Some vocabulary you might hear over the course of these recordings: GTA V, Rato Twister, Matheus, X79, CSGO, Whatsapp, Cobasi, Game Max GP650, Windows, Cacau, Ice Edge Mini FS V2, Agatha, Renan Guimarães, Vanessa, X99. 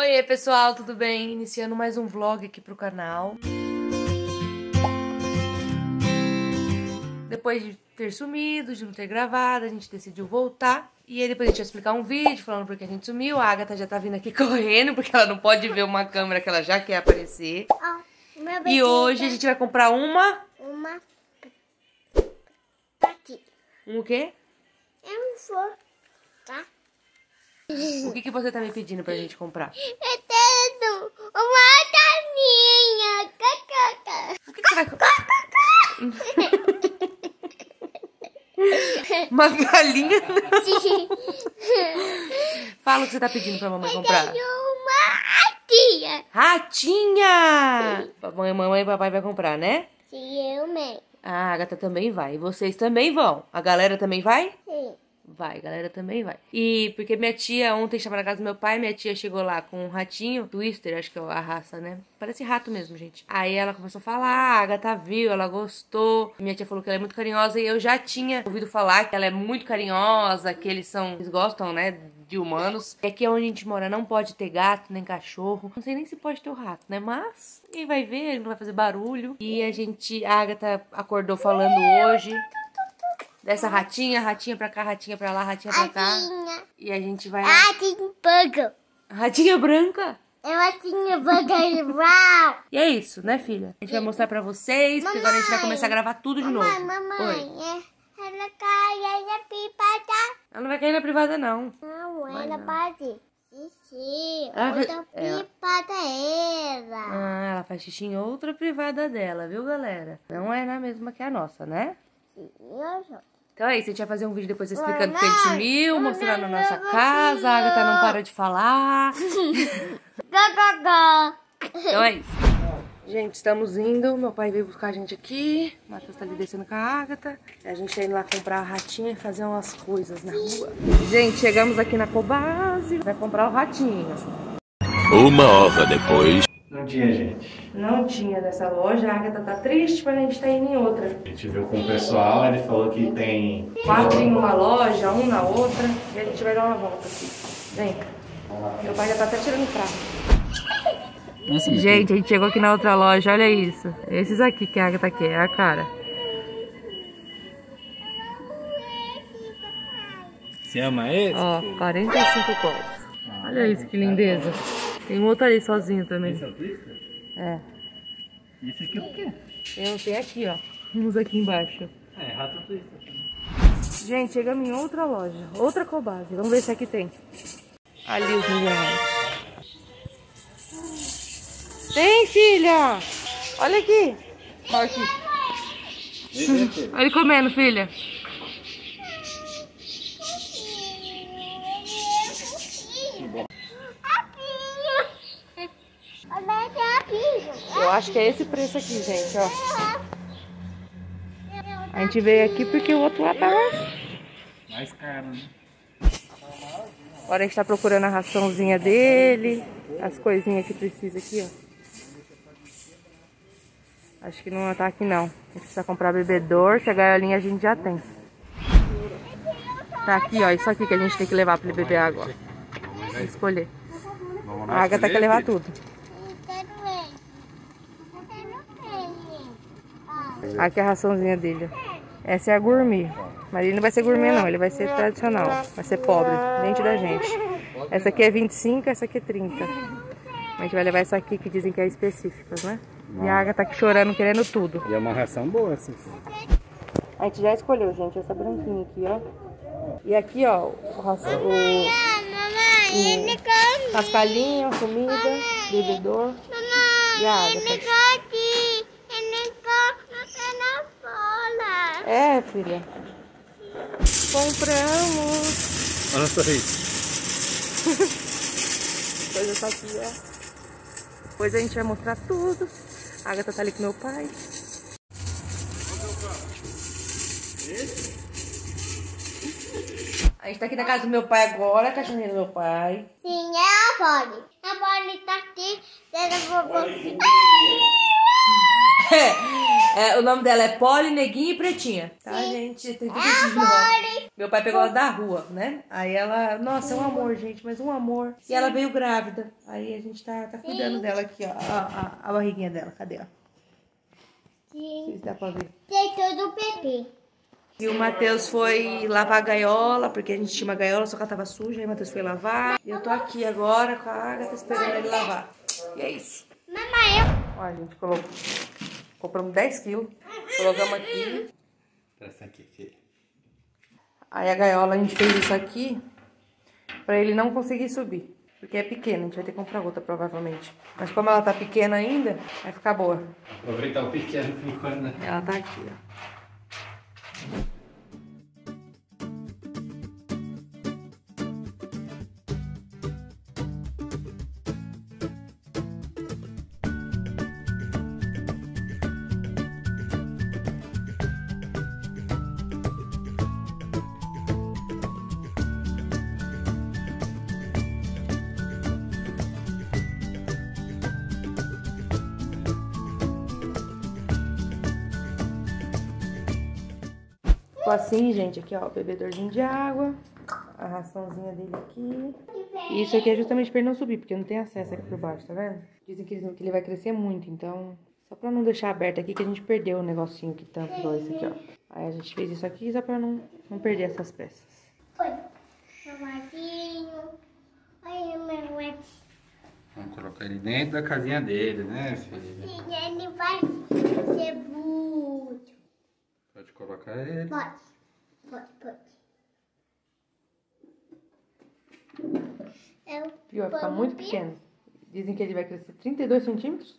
Oiê pessoal, tudo bem? Iniciando mais um vlog aqui pro canal. Depois de ter sumido, de não ter gravado, a gente decidiu voltar. E aí depois a gente ia explicar um vídeo falando porque a gente sumiu. A Agatha já tá vindo aqui correndo porque ela não pode ver uma câmera que ela já quer aparecer. Oh, meu bebê, e hoje a gente vai comprar uma... O quê? Eu não vou, tá? O que você tá me pedindo pra gente comprar? Eu tenho uma taminha. O que você vai comprar? Uma galinha? Sim. Fala o que você tá pedindo pra mamãe comprar. Eu tenho uma ratinha. Ratinha! Sim. Papai, mamãe e papai vai comprar, né? Sim, eu mesmo. A Agatha também vai. E vocês também vão. A galera também vai? Sim. Vai, a galera também vai. E porque minha tia ontem estava na casa do meu pai, minha tia chegou lá com um ratinho, Twister, acho que é a raça, né? Parece rato mesmo, gente. Aí ela começou a falar, a Agatha viu, ela gostou. Minha tia falou que ela é muito carinhosa e eu já tinha ouvido falar que ela é muito carinhosa, que eles gostam, né, de humanos. E aqui onde a gente mora não pode ter gato, nem cachorro. Não sei nem se pode ter o rato, né? Mas quem vai ver, ele não vai fazer barulho. E a Agatha acordou falando hoje... Dessa ratinha, ratinha pra cá, ratinha pra lá, ratinha pra cá. Ratinha. E a gente vai... Ratinha branca. Ratinha branca? É ratinha branca igual. E é isso, né, filha? A gente vai mostrar pra vocês, mamãe, porque agora a gente vai começar a gravar tudo de novo. Mamãe, ela cai na privada. Ela não vai cair na privada, não. Não, vai, ela não. Pode. Xixi, outra privada ela. Ah, ela faz xixi em outra privada dela, viu, galera? Não é na mesma que a nossa, né? Então é isso, a gente vai fazer um vídeo depois explicando que a gente sumiu, mostrando a nossa casa, a Agatha não para de falar. Então é isso. Gente, estamos indo, meu pai veio buscar a gente aqui, o Matheus tá ali descendo com a Agatha. A gente tá indo lá comprar a ratinha e fazer umas coisas na rua. Gente, chegamos aqui na Cobasi, vai comprar o ratinho. Uma hora depois... Não tinha, gente. Não tinha nessa loja. A Agatha tá triste pra gente estar indo em outra. A gente viu com o pessoal, ele falou que tem... 4 em uma loja, 1 na outra. E a gente vai dar uma volta aqui. Vem cá. Meu pai já tá até tirando o carro. Gente, a gente chegou aqui na outra loja. Olha isso. Esses aqui que a Agatha quer. É a cara. Você ama esse? Ó, 45 contos. Olha isso, que lindeza. Tem um outro ali sozinho também. Esse é o Twister? É. Esse aqui é o quê? Tem aqui, ó. Uns aqui embaixo. É, Rato Twister. Gente, chegamos em outra loja. Outra Cobasi. Vamos ver se aqui tem. Ali os milhares. Tem, filha! Olha aqui. Olha aqui. Olha ele comendo, filha. Eu acho que é esse preço aqui, gente, ó. A gente veio aqui porque o outro lá tá mais caro, né? Agora a gente tá procurando a raçãozinha dele, as coisinhas que precisa aqui, ó. Acho que não tá aqui, não. A gente precisa comprar bebedor, que a gaiolinha a gente já tem. Tá aqui, ó, isso aqui que a gente tem que levar pra ele beber água, ó. Tem que escolher. A Agatha quer levar tudo. Aqui é a raçãozinha dele. Essa é a gourmet. Mas ele não vai ser gourmet não, ele vai ser tradicional. Vai ser pobre, dente da gente. Essa aqui é 25, essa aqui é 30. A gente vai levar essa aqui que dizem que é específica, né? Nossa. E a Agatha tá aqui chorando, querendo tudo. E é uma ração boa essa aqui. A gente já escolheu, gente, essa branquinha aqui, ó. E aqui, ó, o ração... Mamãe, ele come. Cascalhinho, comida, bebedor. E a Agatha. É, filha. Compramos. Olha o sorriso. Coisa só aqui, ó. Depois a gente vai mostrar tudo. A Agatha tá ali com meu pai. A gente tá aqui na casa do meu pai agora, cachorrinho do meu pai. Sim, é a Polly. A Polly tá aqui. O nome dela é Polly, Neguinha e Pretinha. Tá, gente? Tem tudo isso de novo. Meu pai pegou ela da rua, né? Aí ela... Nossa, é um amor, gente. Mas um amor. Sim. E ela veio grávida. Aí a gente tá cuidando dela aqui, ó. A barriguinha dela. Cadê, ó? Sim. Dá pra ver. Tem todo o bebê. E o Matheus foi lavar a gaiola, porque a gente tinha uma gaiola, só que ela tava suja. Aí o Matheus foi lavar. E eu tô aqui agora com a Agatha esperando ele lavar. E é isso. Mamãe, eu... Olha, a gente colocou... Compramos 10 quilos, colocamos aqui. Presta aqui, filha. Aí a gaiola a gente fez isso aqui pra ele não conseguir subir. Porque é pequena, a gente vai ter que comprar outra provavelmente. Mas como ela tá pequena ainda, vai ficar boa. Aproveitar o pequeno por enquanto, né? Ela tá aqui, ó. Assim, gente, aqui ó, o bebedorzinho de água, a raçãozinha dele aqui. E isso aqui é justamente pra ele não subir, porque não tem acesso aqui por baixo, tá vendo? Dizem que ele vai crescer muito, então... Só pra não deixar aberto aqui, que a gente perdeu o negocinho que tampou isso aqui, ó. Aí a gente fez isso aqui só pra não perder essas peças. Oi, meu. Vamos colocar ele dentro da casinha dele, né, filho? Sim, ele vai ser muito. Pode colocar ele. Pode. Pior, vai ficar muito pequeno. Dizem que ele vai crescer 32 centímetros.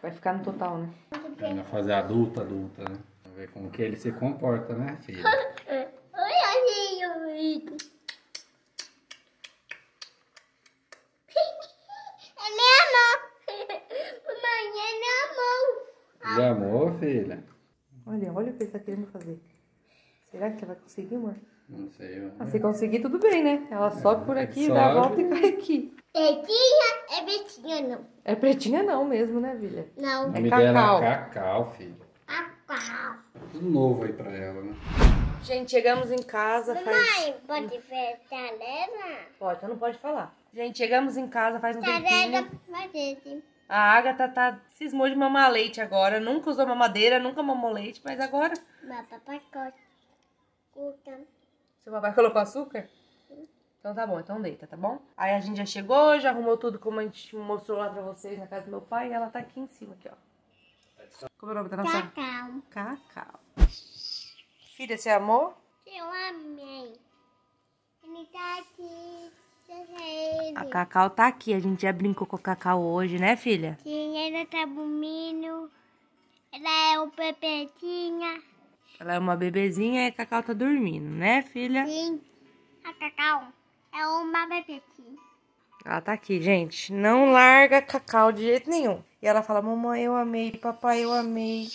Vai ficar no total, né? Ele vai fazer adulta, né? Vamos ver como que ele se comporta, né, filha? Olha, filho. É minha mão. Mamãe, é minha mão. Já amou, filha? Olha o que ele tá querendo fazer. Será que ela vai conseguir, amor? Não sei, amor. Ah, se conseguir, tudo bem, né? Ela sobe por aqui, sobe, dá a volta e cai aqui. Pretinha não. É pretinha não mesmo, né, filha? Não. É Cacau. Cacau, filho. Cacau. Tudo novo aí pra ela, né? Gente, chegamos em casa faz... Mãe, pode ver tarefa? Pode, então não pode falar. Gente, chegamos em casa faz um tempinho. A Agatha cismou de mamar leite agora. Nunca usou mamadeira, nunca mamou leite, mas agora... Papai coloca. Seu papai colocou açúcar? Sim. Então tá bom, então deita, tá bom? Aí a gente já chegou, já arrumou tudo como a gente mostrou lá pra vocês na casa do meu pai. E ela tá aqui em cima, aqui, ó. Como é o nome da nossa? Cacau. Cacau. Filha, você amou? Eu amei. Ele tá aqui. A Cacau tá aqui, a gente já brincou com a Cacau hoje, né, filha? Sim, ela tá dormindo. Ela é uma bebezinha. Ela é uma bebezinha e a Cacau tá dormindo, né, filha? Sim, a Cacau é uma bebezinha. Ela tá aqui, gente. Não larga a Cacau de jeito nenhum. E ela fala, mamãe, eu amei, papai, eu amei.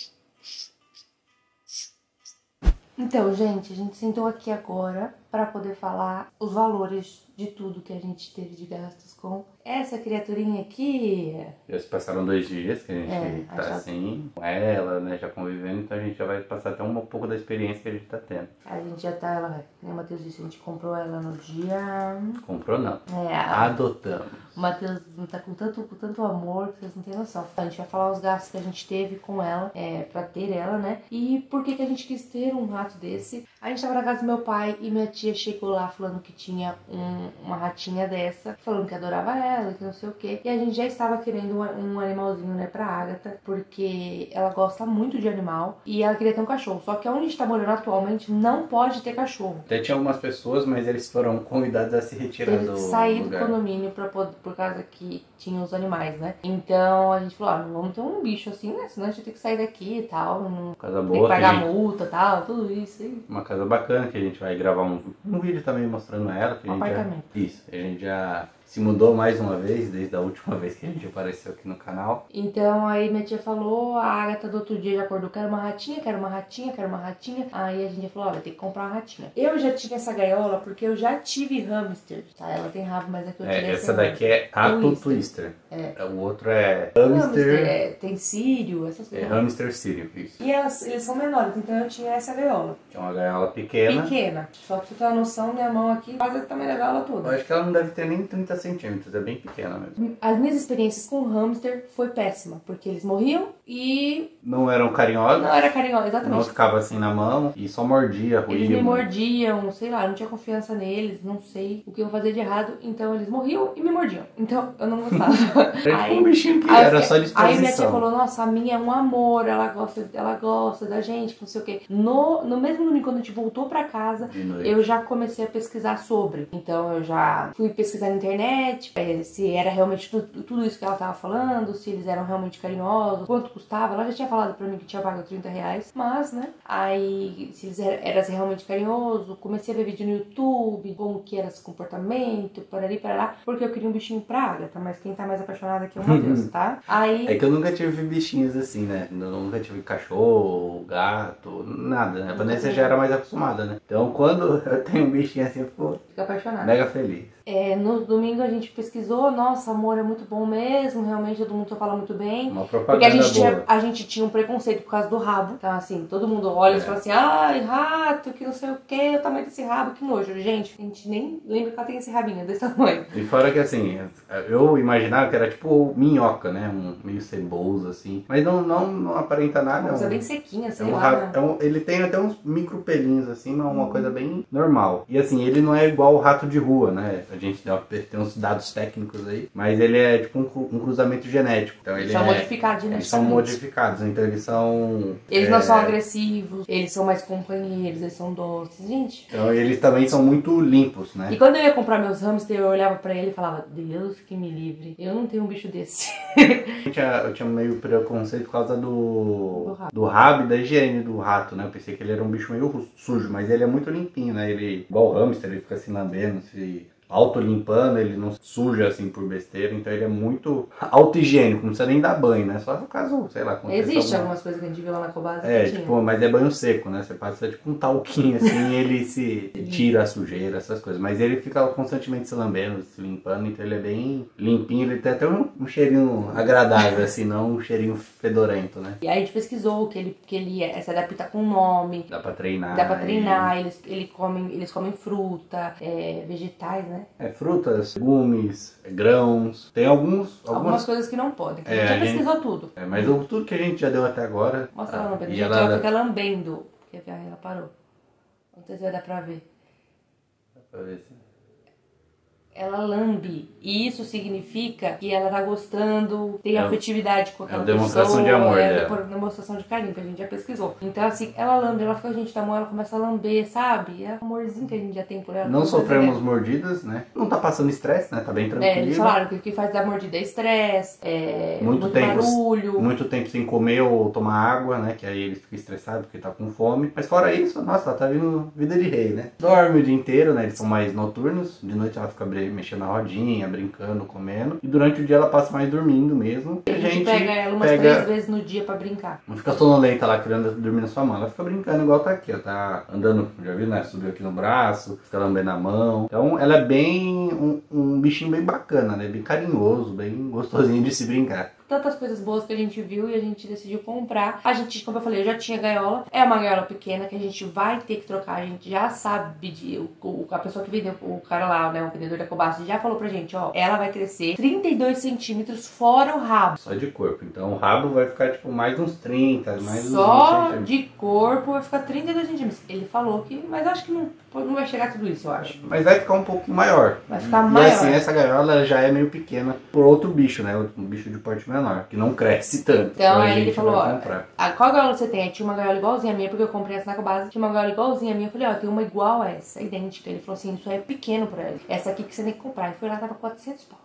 Então, gente, a gente sentou aqui agora para poder falar os valores de tudo que a gente teve de gastos com essa criaturinha aqui. Já se passaram 2 dias que a gente tá assim, com ela, né, já convivendo, então a gente já vai passar até um pouco da experiência que a gente tá tendo. A gente já tá, né, o Matheus disse, a gente comprou ela no dia... Comprou não, adotamos. O Matheus tá com tanto amor que vocês não têm noção. A gente vai falar os gastos que a gente teve com ela, pra ter ela, né, e por que que a gente quis ter um rato desse. A gente tava na casa do meu pai e minha tia chegou lá falando que tinha uma ratinha dessa, falando que adorava ela, que não sei o que. E a gente já estava querendo um animalzinho, né, pra Agatha, porque ela gosta muito de animal e ela queria ter um cachorro. Só que onde a gente tá morando atualmente não pode ter cachorro. Até tinha algumas pessoas, mas eles foram convidados a se retirar do sair do condomínio pra poder, por causa que tinha os animais, né? Então a gente falou, ah, vamos ter um bicho assim, né? Senão a gente tem que sair daqui e tal. Não... Casa boa, tem que pagar multa e tal, tudo isso. E... Uma casa bacana que a gente vai gravar um vídeo também mostrando ela. Que a gente isso, a gente já se mudou mais uma vez, desde a última vez que a gente apareceu aqui no canal. Então aí minha tia falou, a Agatha do outro dia já acordou, quero uma ratinha, quero uma ratinha, quero uma ratinha. Aí a gente falou, olha, tem que comprar uma ratinha. Eu já tive essa gaiola porque eu já tive hamster, tá? Ela tem rabo, mas aqui eu tirei essa daqui é Rato Twister. É. O outro é hamster, tem sírio, essas coisas. É hamster sírio, isso. E eles são menores, então eu tinha essa gaiola. É uma gaiola pequena. Pequena. Só pra você ter uma noção, minha mão aqui quase também a gaiola toda. Eu acho que ela não deve ter nem 30 centímetros, é bem pequena mesmo. As minhas experiências com o hamster foi péssima, porque eles morriam e... Não eram carinhosos. Não era carinhosa, exatamente. Não ficava assim na mão e só mordia, ruim. Eles me mordiam, sei lá, não tinha confiança neles, não sei o que eu fazia de errado, então eles morriam e me mordiam. Então eu não gostava. Aí, um bichinho que era só disposição. Aí minha tia falou, nossa, a minha é um amor, ela gosta da gente, não sei o que. No mesmo domingo, quando a gente voltou pra casa, eu já comecei a pesquisar sobre. Então eu já fui pesquisar na internet, se era realmente tudo isso que ela tava falando, se eles eram realmente carinhosos, quanto custava. Ela já tinha falado pra mim que tinha pago 30 reais, mas, né, aí se eles eram realmente carinhosos, comecei a ver vídeo no YouTube, como que era esse comportamento, por ali, para lá, porque eu queria um bichinho pra Agatha, mas quem tá mais apaixonada que o Matheus, tá? Aí... É que eu nunca tive bichinhos assim, né? Eu nunca tive cachorro, gato, nada, né? A Vanessa já era mais acostumada, né? Então quando eu tenho um bichinho assim, eu fico apaixonada. Mega feliz. É, no domingo a gente pesquisou, nossa, amor é muito bom mesmo, realmente todo mundo só fala muito bem. Uma propaganda boa. Porque a gente tinha um preconceito por causa do rabo. Então assim, todo mundo olha e fala assim, ai, rato, que não sei o que, o tamanho desse rabo, que nojo. Gente, a gente nem lembra que ela tem esse rabinho desse tamanho. E fora que assim, eu imaginava que era tipo minhoca, né? Meio ceboso, assim. Mas não aparenta nada. Uma coisa bem sequinha, sei lá, né? Ele tem até uns micro pelinhos, assim, mas uma coisa bem normal. E assim, ele não é igual o rato de rua, né? A gente tem uns dados técnicos aí. Mas ele é tipo um cruzamento genético. Então ele são modificados, né? Eles são modificados, então eles são... Eles não são agressivos, eles são mais companheiros, eles são doces, gente. Então eles também são muito limpos, né? E quando eu ia comprar meus hamsters, eu olhava pra ele e falava, Deus que me livre, eu não tenho um bicho desse. Eu tinha meio preconceito por causa do rabo e da higiene do rato, né? Eu pensei que ele era um bicho meio sujo, mas ele é muito limpinho, né? Ele, igual o hamster, ele fica se lambendo, se auto-limpando, ele não suja assim por besteira, então ele é muito auto-higiênico, não precisa nem dar banho, né? Só no caso, sei lá... Existe algumas coisas que a gente viu lá na Cobasi. É, tipo, mas é banho seco, né? Você passa tipo um talquinho assim, ele se tira a sujeira, essas coisas, mas ele fica constantemente se lambendo, se limpando, então ele é bem limpinho, ele tem até um cheirinho agradável, assim, não um cheirinho fedorento, né? E aí a gente pesquisou que ele se adapta com o nome, dá pra treinar, eles comem fruta, vegetais, né? É, frutas, legumes, grãos, tem algumas coisas que não podem. A gente já pesquisou tudo. É, mas tudo que a gente já deu até agora... Mostra ela lambendo. Gente, ela fica lambendo. Porque ela parou. Não sei se vai dar pra ver. Dá pra ver sim. Ela lambe. E isso significa que ela tá gostando, tem afetividade com aquela pessoa. É uma demonstração de amor dela. É uma demonstração de carinho, que a gente já pesquisou. Então, assim, ela lambe, ela fica com a gente na mão, ela começa a lamber, sabe? É o amorzinho que a gente já tem por ela. Não sofremos mordidas, né? Não tá passando estresse, né? Tá bem tranquilo. É, eles falaram que o que faz da mordida é estresse, barulho. Muito tempo sem comer ou tomar água, né? Que aí eles ficam estressados porque tá com fome. Mas fora isso, nossa, ela tá vindo vida de rei, né? Dorme o dia inteiro, né? Eles são mais noturnos. De noite ela fica mexendo na rodinha, brincando, comendo. E durante o dia ela passa mais dormindo mesmo. E a gente pega ela umas 3 vezes no dia pra brincar. Não fica sonolenta lá querendo dormir na sua mão. Ela fica brincando igual tá aqui, ó. Tá andando, já viu, né? Subiu aqui no braço, fica lambendo na mão. Então ela é bem um bichinho bem bacana, né? Bem carinhoso, bem gostosinho de se brincar. Tantas coisas boas que a gente viu e a gente decidiu comprar. A gente, como eu falei, eu já tinha gaiola. É uma gaiola pequena que a gente vai ter que trocar. A gente já sabe, a pessoa que vendeu, o cara lá, né, o vendedor da Cobasi, já falou pra gente, ó, ela vai crescer 32 centímetros fora o rabo. Só de corpo. Então o rabo vai ficar, tipo, mais uns 30, mais uns 20 centímetros. Só de corpo vai ficar 32 centímetros. Ele falou que... Mas acho que não vai chegar tudo isso, eu acho. Mas vai ficar um pouco maior. Vai ficar maior. E assim, essa gaiola já é meio pequena por outro bicho, né? Um bicho de porte menor, que não cresce tanto. Então aí ele falou, ó, qual gaiola você tem? Aí tinha uma gaiola igualzinha a minha, porque eu comprei essa na Cobasi. Tinha uma gaiola igualzinha a minha, eu falei, ó, tem uma igual a essa, idêntica. Ele falou assim, isso aí é pequeno pra ela, essa aqui que você tem que comprar. E foi lá, tava 400 pau.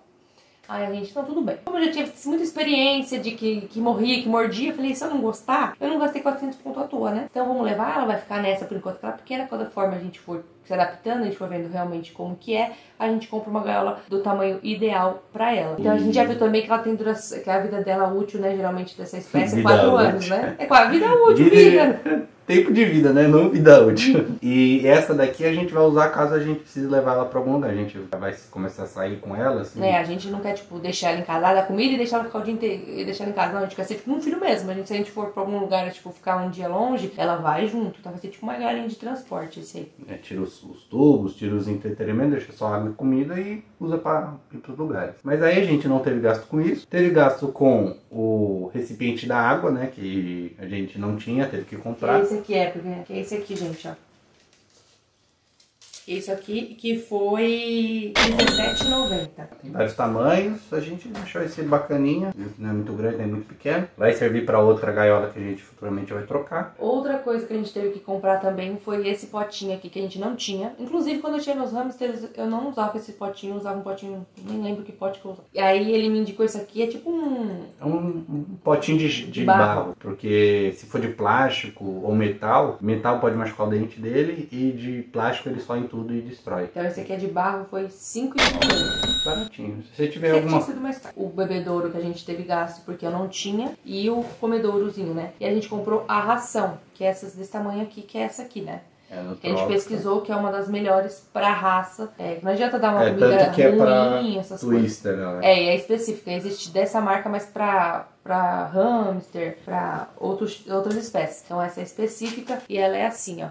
Aí a gente, então tudo bem. Como eu já tive muita experiência de que morria, que mordia, eu falei, se eu não gostar, eu não gastei 400 pontos à toa, né? Então vamos levar, ela vai ficar nessa por enquanto que ela é pequena, quando a forma a gente for se adaptando, a gente for vendo realmente como que é, a gente compra uma gaiola do tamanho ideal pra ela. Então a gente já viu também que ela tem duração, que a vida dela útil, né, geralmente dessa espécie, é 4 anos, né? É com a vida útil, vida. Tempo de vida, né? Não vida útil. E essa daqui a gente vai usar caso a gente precise levar ela pra algum lugar. A gente vai começar a sair com ela, assim. É, a gente não quer, tipo, deixar ela em casa, dar comida e deixar ela ficar o dia inteiro e deixar ela em casa. Não, a gente quer ser tipo um filho mesmo. A gente, se a gente for pra algum lugar, tipo, ficar um dia longe, ela vai junto. Tá? Vai ser tipo uma galinha de transporte, esse aí. É, tira os tubos, tira os entretenimentos, deixa só água e comida e usa pra ir pros lugares. Mas aí a gente não teve gasto com isso. Teve gasto com o recipiente da água, né? Que a gente não tinha, teve que comprar. Esse aqui é, porque é esse aqui, gente, ó. Isso aqui, que foi R$17,90. Tem vários tamanhos, a gente achou esse bacaninha, não é muito grande, nem muito pequeno. Vai servir para outra gaiola que a gente futuramente vai trocar. Outra coisa que a gente teve que comprar também foi esse potinho aqui, que a gente não tinha. Inclusive, quando eu tinha meus hamsters, eu não usava esse potinho, eu usava um potinho, nem lembro que pote que eu usava. E aí ele me indicou isso aqui, é tipo um... É um potinho de barro, porque se for de plástico ou metal pode machucar o dente dele, e de plástico ele só entupa tudo e destrói. Então esse aqui é de barro, foi 5,50. Baratinho. Se você tiver alguma... O bebedouro que a gente teve gasto porque eu não tinha, e o comedourozinho, né? E a gente comprou a ração, que é essas desse tamanho aqui, que é essa aqui, né? Que a gente pesquisou, que é uma das melhores pra raça. É, não adianta dar uma comida que ruim, é essas Twister, coisas. Né? É específica. Existe dessa marca, mas pra hamster, pra outras espécies. Então essa é específica e ela é assim, ó.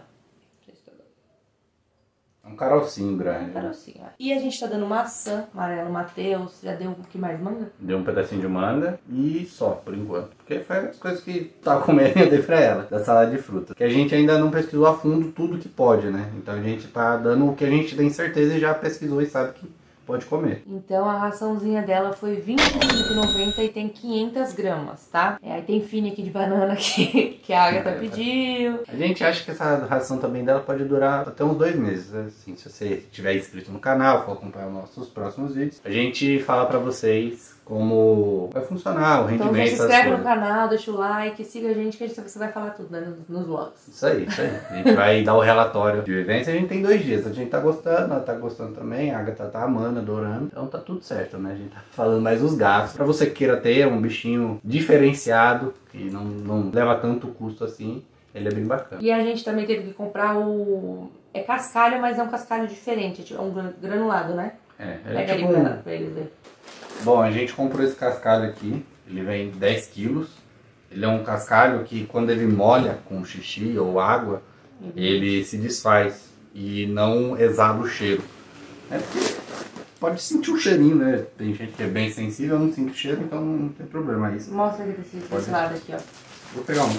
Um carocinho grande. Um carocinho, né? E a gente tá dando maçã amarelo, Matheus. Já deu o que mais? Manga? Deu um pedacinho de manga e só, por enquanto. Porque foi as coisas que tava comendo e eu dei pra ela, da salada de fruta. Que a gente ainda não pesquisou a fundo tudo que pode, né? Então a gente tá dando o que a gente tem certeza e já pesquisou e sabe que pode comer. Então a raçãozinha dela foi R$25,90 e tem 500 gramas, tá? É, aí tem fine aqui de banana que a Agatha pediu. A gente acha que essa ração também dela pode durar até uns 2 meses, assim, se você estiver inscrito no canal, for acompanhar nossos próximos vídeos. A gente fala pra vocês como vai funcionar o rendimento. Então se inscreve no canal, deixa o like, siga a gente você vai falar tudo, né, nos vlogs. Isso aí. A gente vai dar o relatório de vivência, a gente tem 2 dias. A gente tá gostando, ela tá gostando também, a Agatha tá amando, adorando. Então tá tudo certo, né? A gente tá falando mais os gastos. Pra você que queira ter um bichinho diferenciado, que não leva tanto custo assim, ele é bem bacana. E a gente também teve que comprar o... É cascalho, mas é um cascalho diferente, é um granulado, né? É tipo um... pra eles verem. Bom, a gente comprou esse cascalho aqui, ele vem 10 quilos. Ele é um cascalho que quando ele molha com xixi ou água, ele se desfaz e não exala o cheiro. É porque pode sentir o cheirinho, né? Tem gente que é bem sensível, não sente o cheiro, então não tem problema isso. Mostra aqui desse lado aqui, ó. Vou pegar um.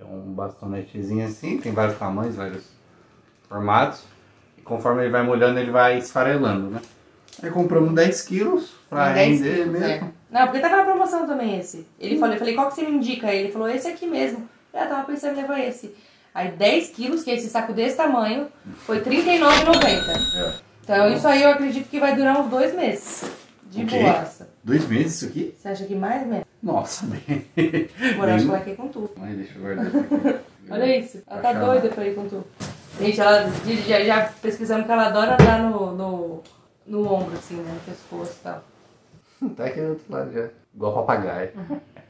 É um bastonetezinho assim, tem vários tamanhos, vários formatos. E conforme ele vai molhando, ele vai esfarelando, né? Aí compramos 10 quilos pra render mesmo. É. Não, porque tava na promoção também esse. Ele falou, eu falei, qual que você me indica? Ele falou, esse aqui mesmo. Eu tava pensando em levar esse. Aí 10 quilos, que é esse saco desse tamanho, foi R$39,90. É. Então isso aí eu acredito que vai durar uns 2 meses. De boaça. 2 meses isso aqui? Você acha que mais ou menos? Nossa, bem. Agora acho que vai aqui com tu. Mãe, deixa eu guardar aqui. Olha isso, ela tá doida pra ir com tu. Gente, ela já pesquisamos que ela adora andar no ombro, assim, né? No pescoço e tal. Tá aqui do outro lado já. Igual papagaio.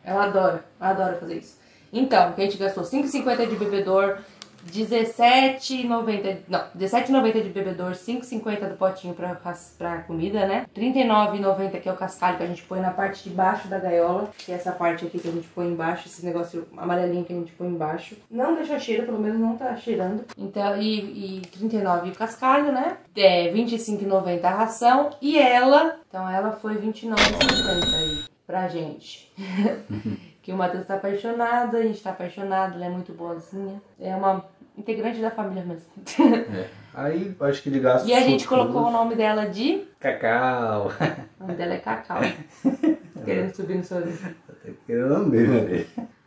Ela adora fazer isso. Então, que a gente gastou R$5,50 de bebedor, R$17,90... Não, R$17,90 de bebedor, R$5,50 do potinho pra comida, né? R$39,90 que é o cascalho que a gente põe na parte de baixo da gaiola, que é essa parte aqui que a gente põe embaixo, esse negócio amarelinho que a gente põe embaixo. Não deixa cheiro, pelo menos não tá cheirando. Então, e R$39,00 o cascalho, né? R$25,90 a ração. E ela... Então ela foi R$29,50 aí pra gente. Que o Matheus tá apaixonado, a gente tá apaixonado, ela é muito boazinha. É uma integrante da família mesmo. É. Aí, acho que de gasto... E a gente colocou o nome dela de... Cacau. O nome dela é Cacau. Querendo subir no sorriso. Até querendo lamber, meu bem.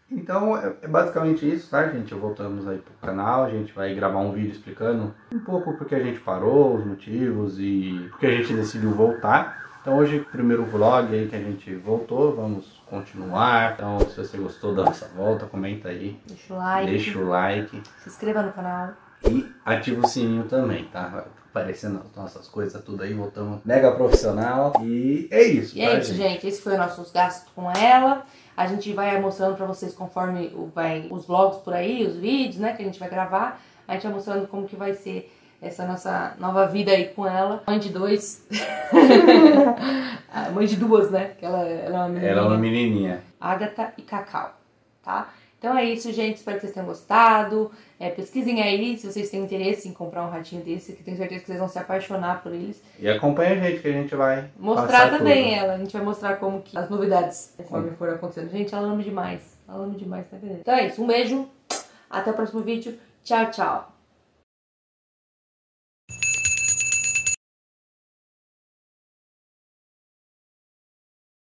Então, é basicamente isso, tá, gente? Voltamos aí pro canal, a gente vai gravar um vídeo explicando um pouco porque a gente parou, os motivos e porque a gente decidiu voltar. Então hoje, primeiro vlog aí que a gente voltou, vamos continuar. Então se você gostou da nossa volta, comenta aí. Deixa o like. Se inscreva no canal. E ativa o sininho também, tá? Aparecendo as nossas coisas, tudo aí, voltamos mega profissional. E é isso, é isso, gente. Esse foi o nosso gasto com ela. A gente vai mostrando pra vocês conforme vai os vlogs por aí, os vídeos, né, que a gente vai gravar. A gente vai mostrando como que vai ser essa nossa nova vida aí com ela. Mãe de dois. Mãe de duas, né? Porque ela é uma menininha. Ela é uma menininha. Agatha e Cacau, tá? Então é isso, gente. Espero que vocês tenham gostado. Pesquisem aí se vocês têm interesse em comprar um ratinho desse, que tenho certeza que vocês vão se apaixonar por eles. E acompanha a gente, que a gente vai mostrar também tudo. A gente vai mostrar como que as novidades conforme for acontecendo. Gente, ela ama demais. Ela ama demais, tá vendo? Então é isso. Um beijo. Até o próximo vídeo. Tchau, tchau.